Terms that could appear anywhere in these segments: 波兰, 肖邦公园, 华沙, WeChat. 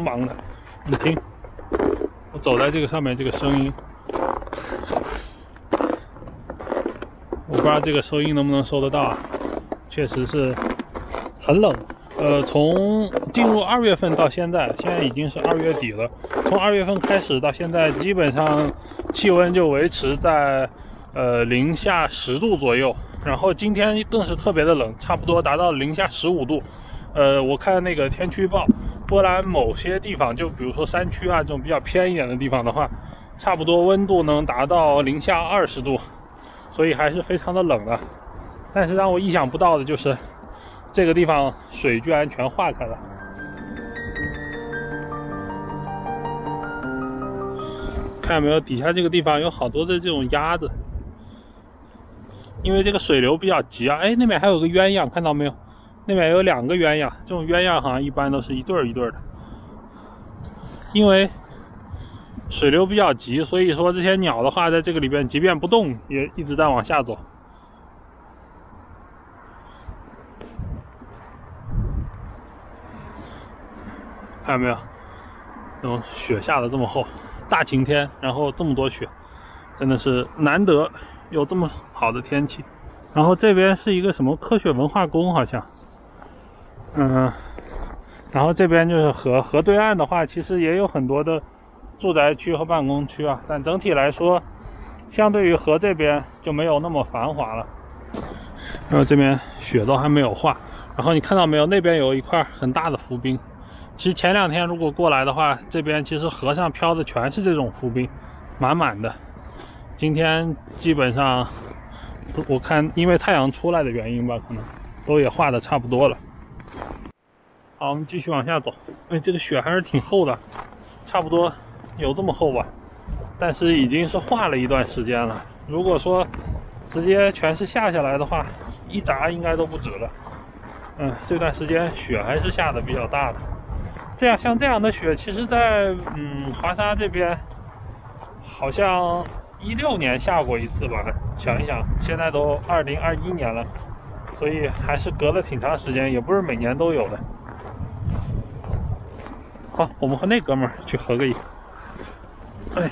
梆梆的。你听，我走在这个上面，这个声音，我不知道这个收音能不能收得到啊。确实是很冷。从进入2月份到现在，现在已经是2月底了。从2月份开始到现在，基本上气温就维持在零下10度左右。然后今天更是特别的冷，差不多达到零下15度。我看那个天气预报，波兰某些地方，就比如说山区啊这种比较偏一点的地方的话，差不多温度能达到零下20度，所以还是非常的冷的。但是让我意想不到的就是，这个地方水居然全化开了。看到没有，底下这个地方有好多的这种鸭子，因为这个水流比较急啊。哎，那边还有个鸳鸯，看到没有？那边有2个鸳鸯，这种鸳鸯好像一般都是一对儿一对儿的。因为水流比较急，所以说这些鸟的话，在这个里边即便不动，也一直在往下走。看到没有？那种雪下的这么厚，大晴天，然后这么多雪，真的是难得有这么好的天气。然后这边是一个什么科学文化宫，好像。然后这边就是河对岸的话，其实也有很多的住宅区和办公区啊，但整体来说，相对于河这边就没有那么繁华了。然后这边雪都还没有化，然后你看到没有，那边有一块很大的浮冰。其实前2天如果过来的话，这边其实河上飘的全是这种浮冰，满满的。今天基本上我看因为太阳出来的原因吧，可能都也化的差不多了。好，我们继续往下走。哎，这个雪还是挺厚的，差不多有这么厚吧，但是已经是化了一段时间了。如果说直接全是下下来的话，一砸应该都不止了。这段时间雪还是下的比较大的。这样像这样的雪，其实在华沙这边好像16年下过一次吧。想一想，现在都2021年了，所以还是隔了挺长时间，也不是每年都有的。好，我们和那哥们儿去合个影。哎，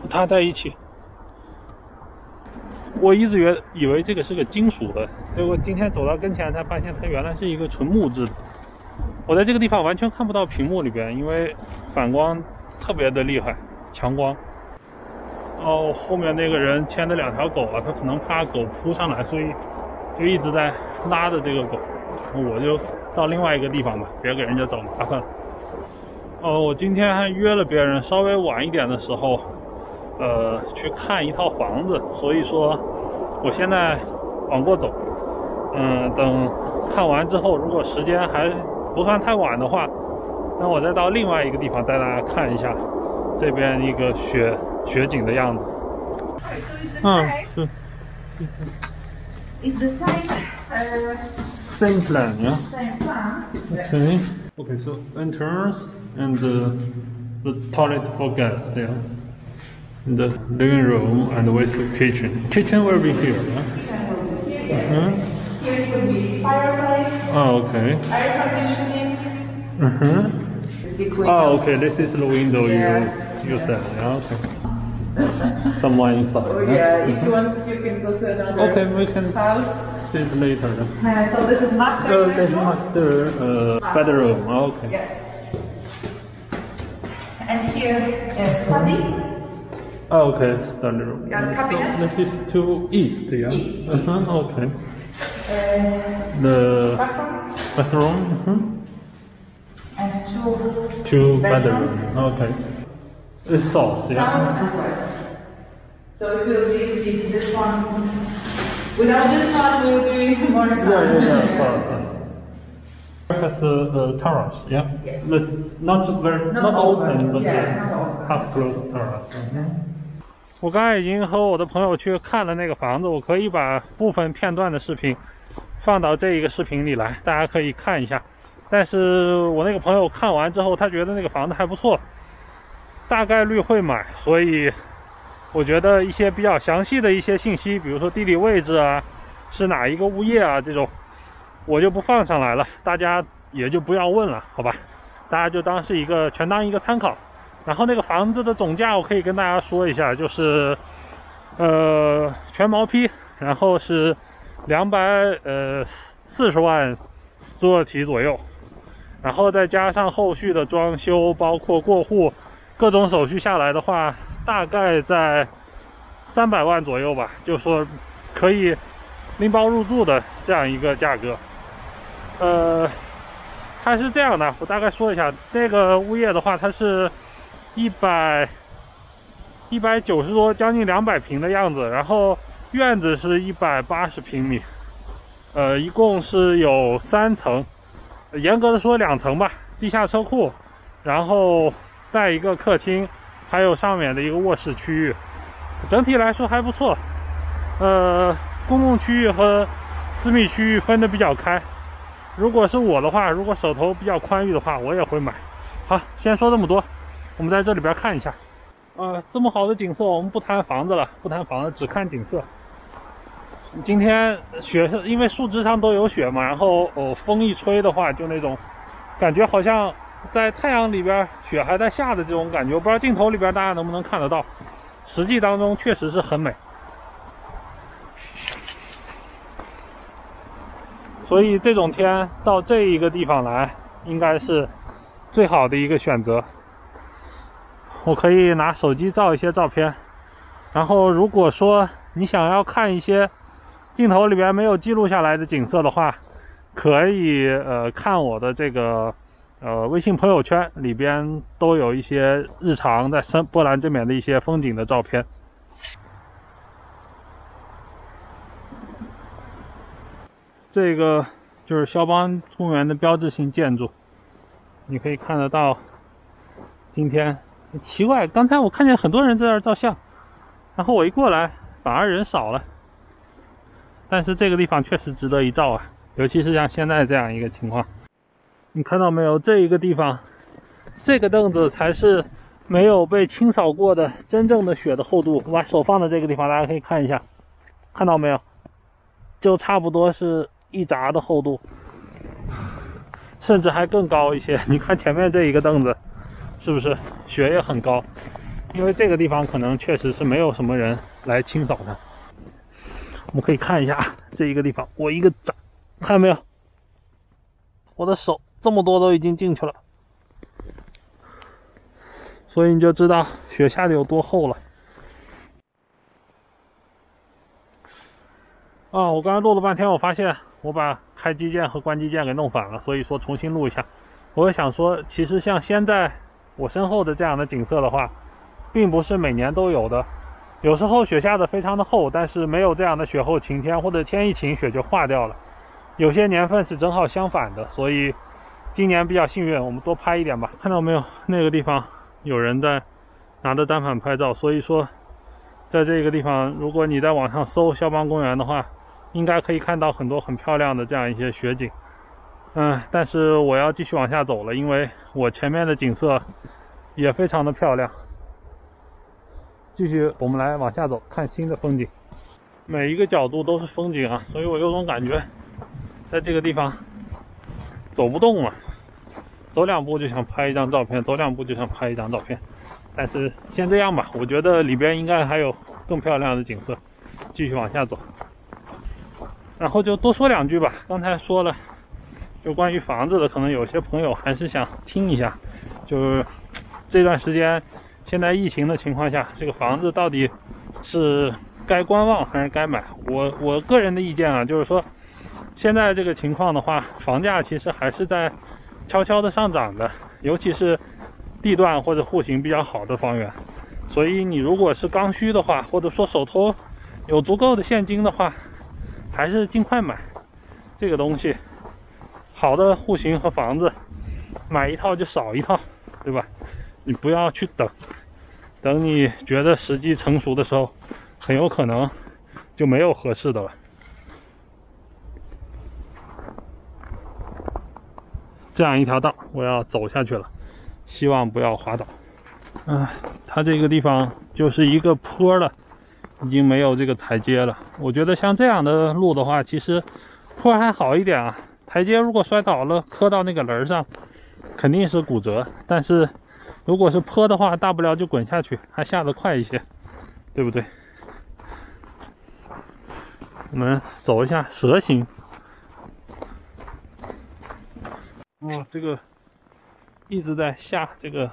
和他在一起。我一直以为这个是个金属的，结果今天走到跟前才发现它原来是一个纯木质的。我在这个地方完全看不到屏幕里边，因为反光特别的厉害，强光。哦，后面那个人牵着2条狗啊，他可能怕狗扑上来，所以就一直在拉着这个狗。我就到另外一个地方吧，别给人家找麻烦了。我今天还约了别人，稍微晚一点的时候。去看一套房子，所以说我现在往过走，等看完之后，如果时间还不算太晚的话，那我再到另外一个地方带大家看一下这边一个雪景的样子。是。It's the same. Same plan, yeah. Okay. Okay, so entrance and the toilet for guests, yeah. In the living room and with the kitchen. Kitchen will be here, huh? Here it will be fireplace. Oh, okay. Air conditioning. Oh, okay. This is the window you said. Yeah, okay. Someone inside. Oh, yeah. If you want, you can go to another. Okay, we can house. See it later. So this is master. So this is master bedroom. Okay. Yes. And here is study. Oh, okay, standard room. Yeah, so this is to east, yeah? East. Okay. The bathroom. And two bedrooms. Okay. The south, yeah? South and west. So it will be easy. This one is... Without this one, we will be more south. Yeah, far. Has a terrace, yeah? Yes. Not open, but half-closed terrace.我刚才已经和我的朋友去看了那个房子，我可以把部分片段的视频放到这一个视频里来，大家可以看一下。但是我那个朋友看完之后，他觉得那个房子还不错，大概率会买，所以我觉得一些比较详细的一些信息，比如说地理位置啊，是哪一个物业啊这种，我就不放上来了，大家也就不要问了，好吧？大家就当是一个全当一个参考。然后那个房子的总价，我可以跟大家说一下，就是全毛坯，然后是240万做题左右，然后再加上后续的装修，包括过户各种手续下来的话，大概在300万左右吧，就说可以拎包入住的这样一个价格。它是这样的，我大概说一下，那个物业的话，它是190多，将近200平的样子，然后院子是180平米，一共是有3层，严格的说2层吧，地下车库，然后带一个客厅，还有上面的一个卧室区域，整体来说还不错。公共区域和私密区域分得比较开，如果是我的话，如果手头比较宽裕的话，我也会买。好，先说这么多，我们在这里边看一下。这么好的景色，我们不谈房子了，不谈房子，只看景色。今天雪是因为树枝上都有雪嘛，然后风一吹的话，就那种感觉好像在太阳里边雪还在下的这种感觉，我不知道镜头里边大家能不能看得到，实际当中确实是很美。所以这种天到这一个地方来，应该是最好的一个选择。我可以拿手机照一些照片，然后如果说你想要看一些镜头里边没有记录下来的景色的话，可以看我的这个微信朋友圈里边都有一些日常在波兰这边的一些风景的照片。这个就是肖邦公园的标志性建筑，你可以看得到。今天奇怪，刚才我看见很多人在这儿照相，然后我一过来反而人少了，但是这个地方确实值得一照啊，尤其是像现在这样一个情况。你看到没有，这一个地方，这个凳子才是没有被清扫过的真正的雪的厚度。我把手放在这个地方，大家可以看一下，看到没有，就差不多是一拃的厚度，甚至还更高一些。你看前面这一个凳子是不是雪也很高，因为这个地方可能确实是没有什么人来清扫的。我们可以看一下这一个地方，我一个拃，看到没有，我的手这么多都已经进去了，所以你就知道雪下的有多厚了啊！我刚才录了半天，我发现我把开机键和关机键给弄反了，所以说重新录一下。我也想说，其实像现在我身后的这样的景色的话，并不是每年都有的，有时候雪下的非常的厚，但是没有这样的雪后晴天，或者天一晴雪就化掉了，有些年份是正好相反的，所以今年比较幸运，我们多拍一点吧。看到没有，那个地方有人在拿着单反拍照，所以说在这个地方，如果你在网上搜肖邦公园的话，应该可以看到很多很漂亮的这样一些雪景。但是我要继续往下走了，因为我前面的景色也非常的漂亮。继续我们来往下走，看新的风景，每一个角度都是风景啊，所以我有种感觉在这个地方走不动了，走两步就想拍一张照片，走两步就想拍一张照片，但是先这样吧，我觉得里边应该还有更漂亮的景色，继续往下走。然后就多说两句吧，刚才说了就关于房子的，可能有些朋友还是想听一下，就是这段时间现在疫情的情况下，这个房子到底是该观望还是该买。我个人的意见啊，就是说现在这个情况的话，房价其实还是在悄悄的上涨的，尤其是地段或者户型比较好的房源，所以你如果是刚需的话，或者说手头有足够的现金的话，还是尽快买这个东西。好的户型和房子，买一套就少一套，对吧？你不要去等你觉得时机成熟的时候，很有可能就没有合适的了。这样一条道我要走下去了，希望不要滑倒。它这个地方就是一个坡了，已经没有这个台阶了。我觉得像这样的路的话，其实坡还好一点啊，台阶如果摔倒了磕到那个轮上，肯定是骨折。但是如果是坡的话，大不了就滚下去，还下得快一些，对不对？我们走一下蛇形。哦，这个一直在下这个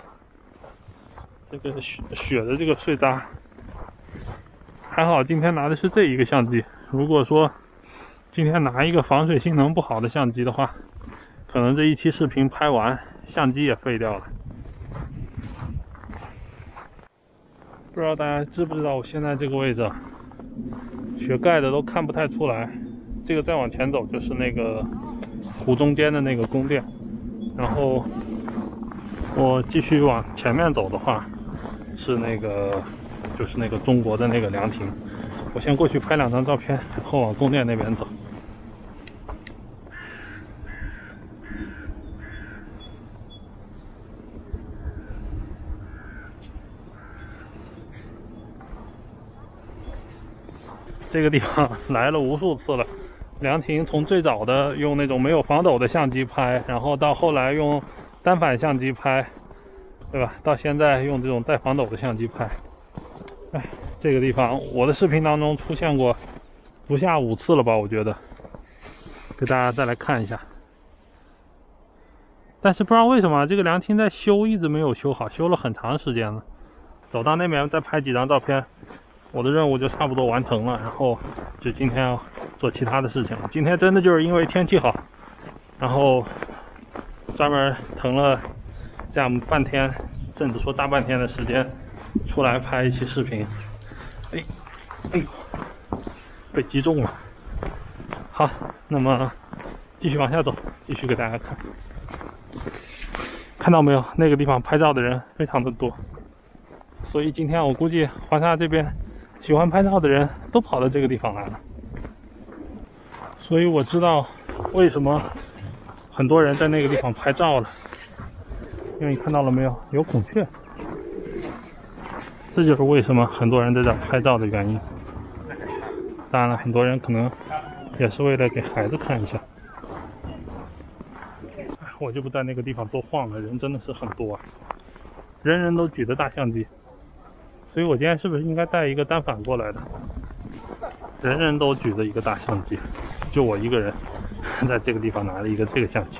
雪的这个碎渣，还好今天拿的是这一个相机。如果说今天拿一个防水性能不好的相机的话，可能这一期视频拍完，相机也废掉了。不知道大家知不知道我现在这个位置，雪盖的都看不太出来。这个再往前走就是那个湖中间的那个宫殿，然后我继续往前面走的话，是那个就是那个中国的那个凉亭。我先过去拍两张照片，然后往宫殿那边走。这个地方来了无数次了，凉亭从最早的用那种没有防抖的相机拍，然后到后来用单反相机拍，对吧？到现在用这种带防抖的相机拍。哎，这个地方我的视频当中出现过不下5次了吧？我觉得，给大家再来看一下。但是不知道为什么这个凉亭在修，一直没有修好，修了很长时间了。走到那边再拍几张照片。我的任务就差不多完成了，然后就今天要做其他的事情了。今天真的就是因为天气好，然后专门腾了这样半天，甚至说大半天的时间出来拍一期视频。哎呦，被击中了。好，那么继续往下走，继续给大家看。看到没有？那个地方拍照的人非常的多，所以今天我估计华沙这边喜欢拍照的人都跑到这个地方来了，所以我知道为什么很多人在那个地方拍照了，因为你看到了没有，有孔雀，这就是为什么很多人在这拍照的原因。当然了，很多人可能也是为了给孩子看一下。我就不在那个地方多晃了，人真的是很多啊，人人都举着大相机。所以我今天是不是应该带一个单反过来的？人人都举着一个大相机，就我一个人在这个地方拿了一个这个相机。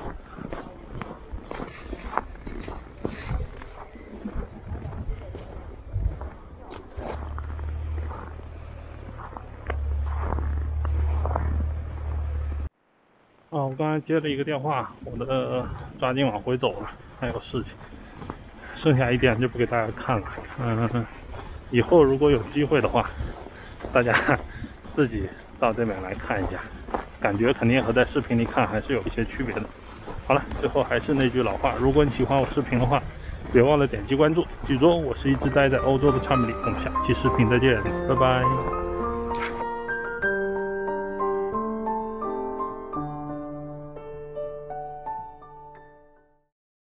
啊，我刚才接了一个电话，我的抓紧往回走了，还有事情，剩下一点就不给大家看了。以后如果有机会的话，大家自己到这边来看一下，感觉肯定和在视频里看还是有一些区别的。好了，最后还是那句老话，如果你喜欢我视频的话，别忘了点击关注。记住，我是一直待在欧洲的查米里，我们下期视频再见，拜拜。